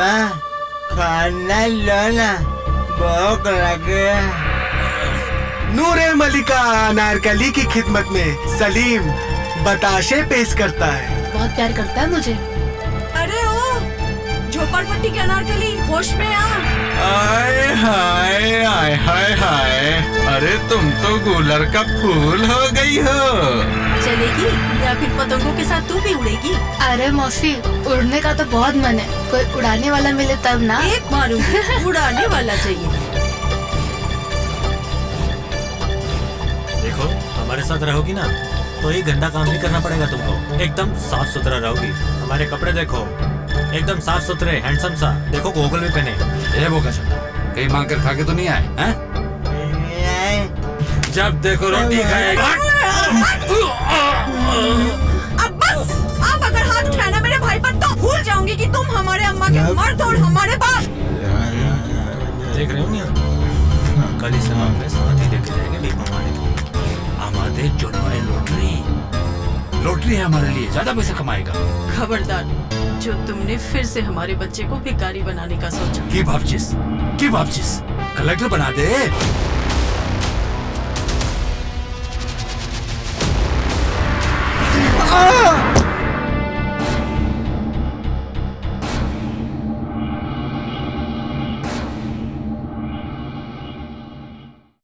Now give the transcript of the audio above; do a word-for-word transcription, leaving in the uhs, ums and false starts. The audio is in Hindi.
अम्मा खाना लो ना, भूख लगी है। नूरे मलिका अनारकली की खिदमत में सलीम बताशे पेश करता है। बहुत प्यार करता है मुझे। अरे ओ झोपड़पट्टी के अनारकली होश में आ। आए हाय आए हाय हाय, अरे तुम तो गुलर का फूल हो गई हो। चलेगी या फिर पतंगों के साथ तू भी उड़ेगी? अरे मौसी उड़ने का तो बहुत मन है, कोई उड़ाने वाला मिले तब ना। एक मारू उड़ाने वाला चाहिए। देखो हमारे साथ रहोगी ना तो ये गंदा काम नहीं करना पड़ेगा तुमको, एकदम साफ सुथरा रहोगी। हमारे कपड़े देखो एकदम साफ सुथरे, हैंडसम सा। देखो गोगल भी पहने। ये वो कहीं मांग कर खा के तो नहीं आए हैं? जब देखो रोटी खाए। अब बस, आप अगर हाथ उठाना मेरे भाई पर तो भूल जाऊंगी कि तुम हमारे अम्मा के मर्द और हमारे बाप। देख रहे हो ना, कल इस समाज में साथ ही देखे जाएंगे भीख मंगाने के लिए। हमारे जुड़वाए लॉटरी, लॉटरी है हमारे लिए, ज्यादा पैसा कमाएगा। खबरदार जो तुमने फिर से हमारे बच्चे को भिखारी बनाने का सोचा। की वापचिस की वापचिस कलेक्टर बना दे। आ!